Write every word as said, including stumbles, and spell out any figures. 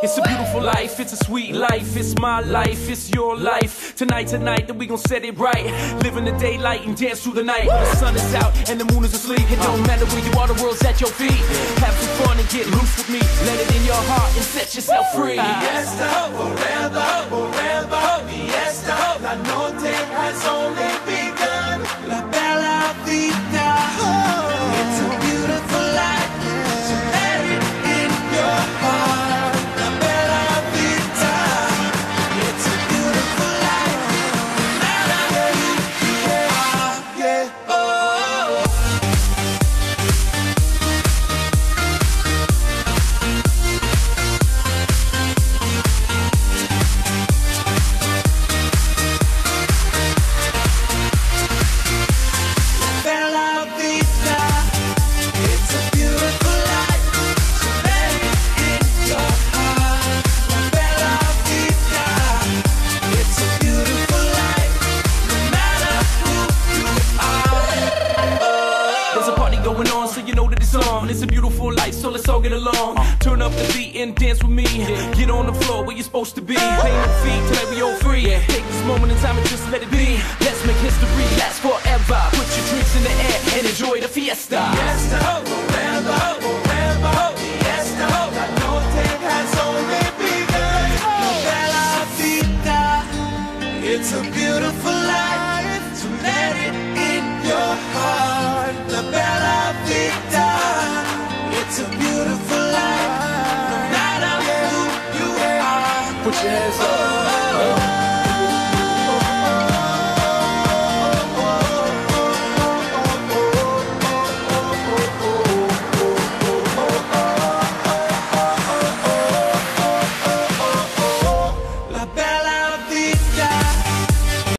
It's a beautiful life, it's a sweet life, it's my life, it's your life. Tonight, tonight, then we gon' set it right. Live in the daylight and dance through the night. The sun is out and the moon is asleep. It don't matter where you are, the world's at your feet. Have some fun and get loose with me. Let it in your heart and set yourself free. Fiesta, forever, forever. Fiesta, la noche has only begun. La bella vida. Oh. It's a beautiful life, so let it in your heart. It's a beautiful life, so let's all get along. Turn up the beat and dance with me. Get on the floor where you're supposed to be. Playing with feet till we all free. Take this moment in time and just let it be. Let's make history last forever. Put your drinks in the air and enjoy the fiesta. Fiesta.